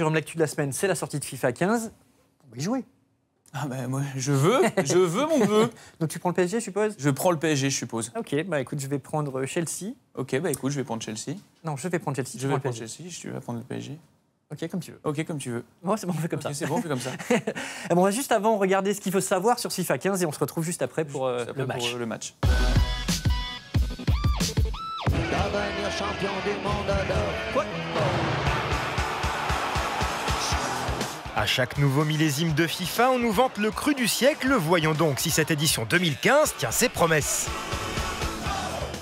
Jérôme, l'actu de la semaine, c'est la sortie de FIFA 15. On va y jouer. Ah ben moi, je veux mon vœu. Donc tu prends le PSG, je suppose? Je prends le PSG, je suppose. Ok, bah écoute, je vais prendre Chelsea. Ok, bah écoute, je vais prendre Chelsea. Non, je vais prendre Chelsea. Je vais prendre Chelsea, tu vas prendre le PSG. Ok, comme tu veux. Ok, comme tu veux. Bon, c'est bon, on fait comme ça. C'est bon, on fait comme ça. On va juste avant regarder ce qu'il faut savoir sur FIFA 15 et on se retrouve juste après pour le match. Devenir champion du monde de football. À chaque nouveau millésime de FIFA, on nous vante le cru du siècle. Voyons donc si cette édition 2015 tient ses promesses.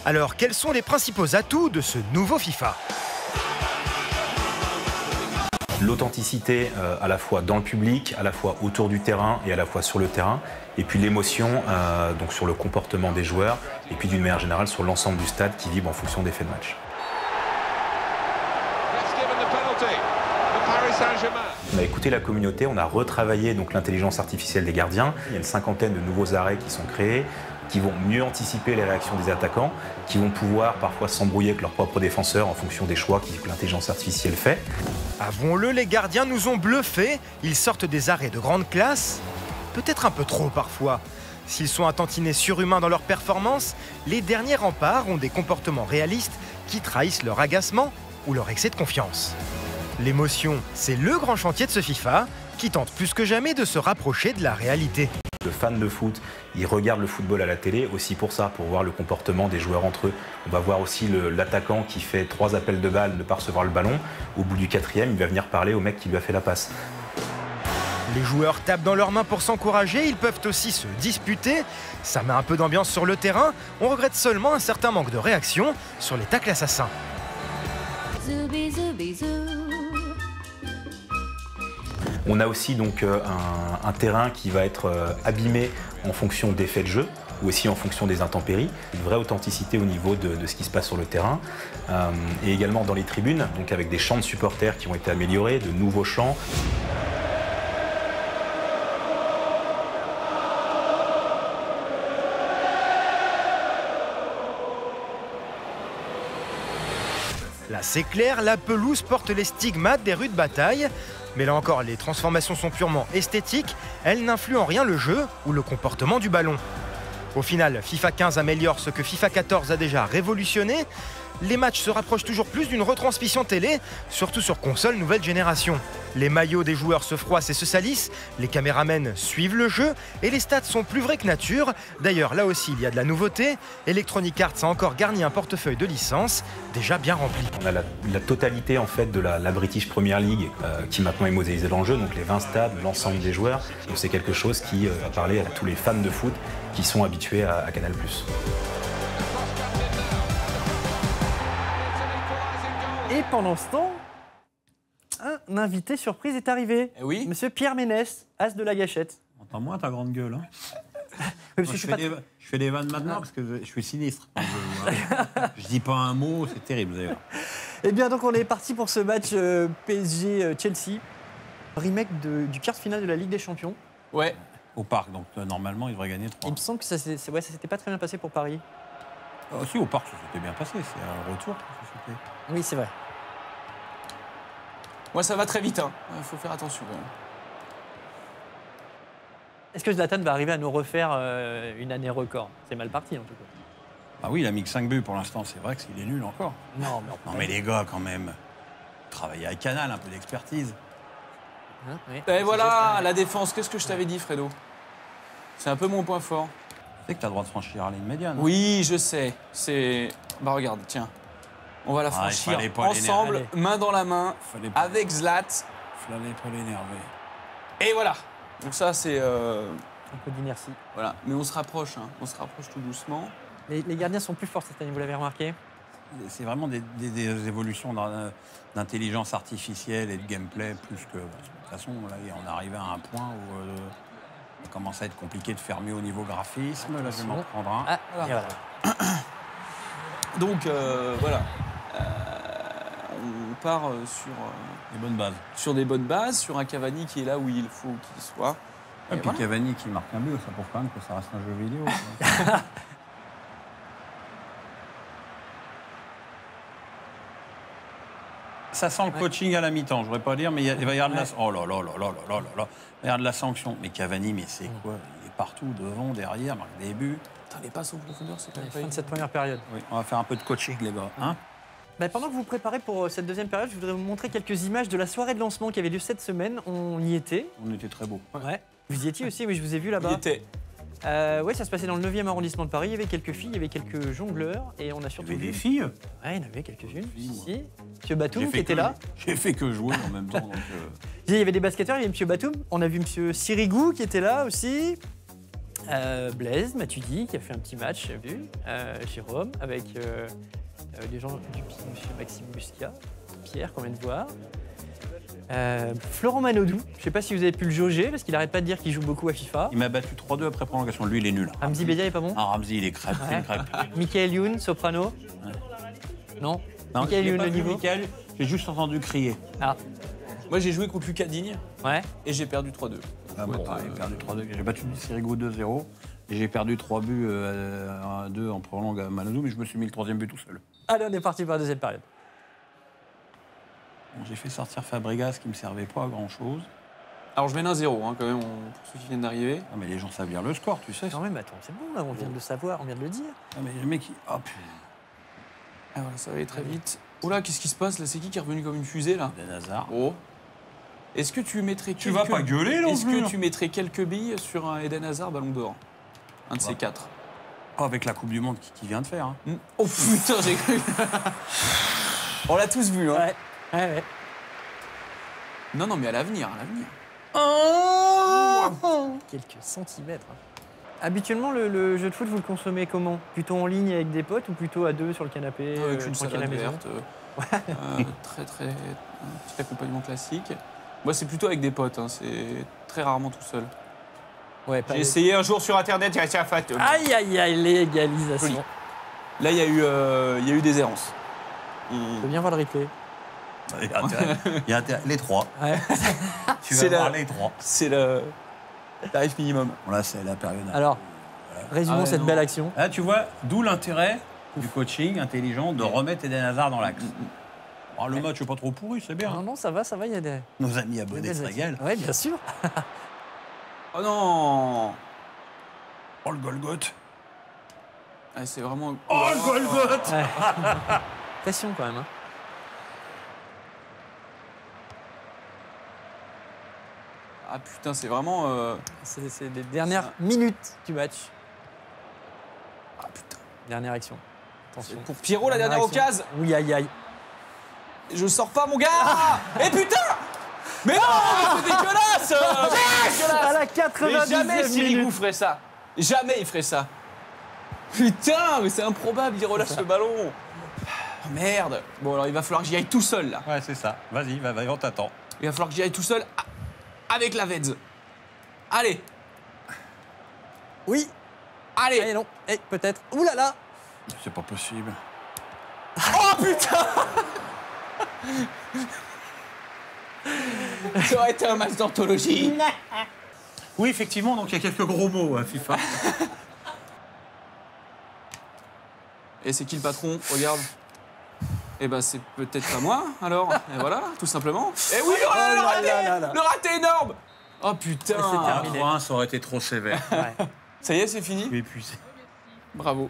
Alors, quels sont les principaux atouts de ce nouveau FIFA? L'authenticité à la fois dans le public, à la fois autour du terrain et à la fois sur le terrain. Et puis l'émotion donc sur le comportement des joueurs et puis d'une manière générale sur l'ensemble du stade qui vibre en fonction des faits de match. On a écouté la communauté, on a retravaillé l'intelligence artificielle des gardiens. Il y a une cinquantaine de nouveaux arrêts qui sont créés, qui vont mieux anticiper les réactions des attaquants, qui vont pouvoir parfois s'embrouiller avec leurs propres défenseurs en fonction des choix que l'intelligence artificielle fait. Avouons-le, les gardiens nous ont bluffés. Ils sortent des arrêts de grande classe, peut-être un peu trop parfois. S'ils sont un tantinet surhumain dans leur performance, les derniers remparts ont des comportements réalistes qui trahissent leur agacement ou leur excès de confiance. L'émotion, c'est le grand chantier de ce FIFA qui tente plus que jamais de se rapprocher de la réalité. Le fan de foot, il regarde le football à la télé aussi pour ça, pour voir le comportement des joueurs entre eux. On va voir aussi l'attaquant qui fait 3 appels de balle, ne pas recevoir le ballon. Au bout du 4e, il va venir parler au mec qui lui a fait la passe. Les joueurs tapent dans leurs mains pour s'encourager, ils peuvent aussi se disputer. Ça met un peu d'ambiance sur le terrain. On regrette seulement un certain manque de réaction sur les tacles assassins. On a aussi donc un terrain qui va être abîmé en fonction des faits de jeu ou aussi en fonction des intempéries. Une vraie authenticité au niveau de ce qui se passe sur le terrain et également dans les tribunes, donc avec des chants de supporters qui ont été améliorés, de nouveaux chants. Là c'est clair, la pelouse porte les stigmates des rues de bataille. Mais là encore, les transformations sont purement esthétiques, elles n'influent en rien le jeu ou le comportement du ballon. Au final, FIFA 15 améliore ce que FIFA 14 a déjà révolutionné. Les matchs se rapprochent toujours plus d'une retransmission télé, surtout sur console nouvelle génération. Les maillots des joueurs se froissent et se salissent, les caméramens suivent le jeu et les stats sont plus vrais que nature. D'ailleurs, là aussi, il y a de la nouveauté. Electronic Arts a encore garni un portefeuille de licences déjà bien rempli. On a la totalité en fait de la British Premier League qui maintenant est modélisée dans le jeu, donc les 20 stades, l'ensemble des joueurs. C'est quelque chose qui va parler à tous les fans de foot qui sont habitués à Canal+. Et pendant ce temps, un invité surprise est arrivé. Eh oui. Monsieur Pierre Ménès, as de la gâchette. Entends-moi ta grande gueule. Hein. Moi, je fais des vannes maintenant parce que je suis sinistre. Je dis pas un mot, c'est terrible d'ailleurs. Eh bien, donc on est parti pour ce match PSG-Chelsea. Remake du quart de finale de la Ligue des Champions. Ouais, au parc, donc normalement, il devrait gagner 3. Il me semble que ça s'était pas très bien passé pour Paris. Ah, si, au parc, ça s'était bien passé. C'est un retour. Oui, c'est vrai. Moi, ça va très vite. Hein. Faut faire attention. Est-ce que Zlatan va arriver à nous refaire une année record? C'est mal parti, en tout cas. Ah oui, il a mis que 5 buts pour l'instant. C'est vrai qu'il est nul encore. Non, mais, non, mais les gars, quand même. Travailler à Canal, un peu d'expertise. Hein, oui. Et voilà, la défense. Qu'est-ce que je t'avais dit, Fredo? C'est un peu mon point fort. Tu sais que tu as le droit de franchir la ligne médiane. Oui, je sais. C'est... Bah, regarde, tiens. On va la franchir ensemble, main dans la main, avec Zlat. Fallait pas l'énerver. Et voilà. Donc ça, c'est... Un peu d'inertie. Voilà. Mais on se rapproche, hein. On se rapproche tout doucement. Les gardiens sont plus forts cette année, vous l'avez remarqué? C'est vraiment des évolutions d'intelligence artificielle et de gameplay, plus que... De toute façon, là, on arrive à un point où ça commence à être compliqué de faire mieux au niveau graphisme. Là, je vais m'en prendre un. Ah, voilà. Et voilà. Donc, voilà. On part sur des bonnes bases. Sur des bonnes bases, sur un Cavani qui est là où il faut qu'il soit. Et puis voilà. Cavani qui marque un but, ça prouve quand même que ça reste un jeu vidéo. ça sent le coaching à la mi-temps, je voudrais pas dire, mais il va y avoir de la sanction. Oh là là là là là là là. Il va y avoir de la sanction. Mais Cavani, mais c'est quoi? Il est partout, devant, derrière, marque des buts. Putain, les passes au profondeur, c'est quand même pas fin de cette première période. Oui, on va faire un peu de coaching, les gars. Hein? Ben, pendant que vous vous préparez pour cette deuxième période, je voudrais vous montrer quelques images de la soirée de lancement qui avait lieu cette semaine. On y était. On était très beau. Ouais. Vous y étiez aussi? Oui, je vous ai vu là-bas. Oui, ça se passait dans le 9e arrondissement de Paris. Il y avait quelques filles, il y avait quelques jongleurs et on a surtout. Il y avait des filles? Oui, il y en avait quelques-unes. Ici, M. Batoum qui était là. J'ai fait que jouer en même temps. Donc Il y avait des basketteurs, il y avait M. Batoum. On a vu M. Sirigu qui était là aussi. Blaise Matuidi qui a fait un petit match, j'ai vu. Jérôme avec les gens du PIN, M. Maxime Busca, Pierre qu'on vient de voir. Florent Manaudou, je ne sais pas si vous avez pu le jauger parce qu'il n'arrête pas de dire qu'il joue beaucoup à FIFA. Il m'a battu 3-2 après prolongation, lui il est nul. Ramzi Bédia il est pas bon? Ah, Ramzi il est crêpe. Michael Youn, soprano? Non, non, Michael Youn le niveau? J'ai juste entendu crier. Ah. Moi j'ai joué contre Lucadigne et j'ai perdu 3-2. Ah, bon, j'ai perdu 3-2, j'ai battu Sirigu 2-0 et j'ai perdu 3 buts 1-2 en prolongue à Manaudou, mais je me suis mis le 3e but tout seul. Allez, on est parti pour la deuxième période. J'ai fait sortir Fabregas qui me servait pas à grand-chose. Alors je mène 1-0 hein, quand même, pour ceux qui viennent d'arriver. Ah mais les gens savent lire le score, tu sais. Non mais attends, c'est bon là, on vient de le savoir, on vient de le dire. Ah mais le mec, hop. Ah voilà, ça va aller très vite. Oh là, qu'est-ce qui se passe là? C'est qui est revenu comme une fusée là? Eden Hazard. Oh. Est-ce que tu mettrais quelques... Tu vas pas gueuler non plus. Est-ce que tu mettrais quelques billes sur un Eden Hazard ballon d'or? Un de ces quatre. Oh, avec la Coupe du Monde qui vient de faire. Hein. Oh putain, j'ai cru. On l'a tous vu, hein. Ouais. Non, non, mais à l'avenir, à l'avenir. Oh, quelques centimètres. Habituellement, le jeu de foot, vous le consommez comment? Plutôt en ligne avec des potes ou plutôt à deux sur le canapé? Avec une salade verte. Très accompagnement classique. Moi, c'est plutôt avec des potes, hein, c'est très rarement tout seul. Ouais, j'ai essayé un jour sur Internet, j'ai essayé à faire... Aïe, aïe, aïe, l'égalisation. Oui. Là, il y a eu des errances. On peut bien voir le replay. Il y a intérêt. Il y a intérêt. Les trois. Ouais. Tu vas voir les trois. C'est le tarif minimum. Bon, là, c'est la période. Alors, résumons cette belle action. Là, tu vois, d'où l'intérêt du coaching intelligent de remettre Eden Hazard dans l'axe. Oh, le match n'est pas trop pourri, c'est bien. Non, non, ça va, il y a des... Nos amis abonnés se régalent. Oui, bien sûr. Oh non! Oh, le Golgoth. Ah, c'est vraiment... Oh, le Golgoth. Pression, quand même, hein. Ah putain, c'est vraiment... C'est les dernières minutes du match. Ah putain. Dernière action. Attention. Pour Pierrot, la dernière occasion. Oui, aïe, aïe. Je sors pas, mon gars. Et putain. Mais non, c'est dégueulasse. À la 90e. Jamais Sirigu ferait ça. Jamais il ferait ça. Putain, mais c'est improbable, il relâche le ballon. Oh, merde. Bon, alors il va falloir que j'y aille tout seul, là. Ouais, c'est ça. Vas-y, on t'attend. Il va falloir que j'y aille tout seul. Ah. Avec la Vedz. Allez. Oui. Allez. Allez, non. Eh, peut-être. Ouh là là. C'est pas possible. Oh putain. Ça aurait été un match d'anthologie. Oui, effectivement, donc il y a quelques gros mots à FIFA. Et c'est qui le patron? Regarde. Eh ben, c'est peut-être pas moi, alors. Et voilà, tout simplement. Et oui, oh là, le raté énorme. Oh putain, c'est terminé. 3-1, ça aurait été trop sévère. Ouais. Ça y est, c'est fini. Mais puis... Bravo.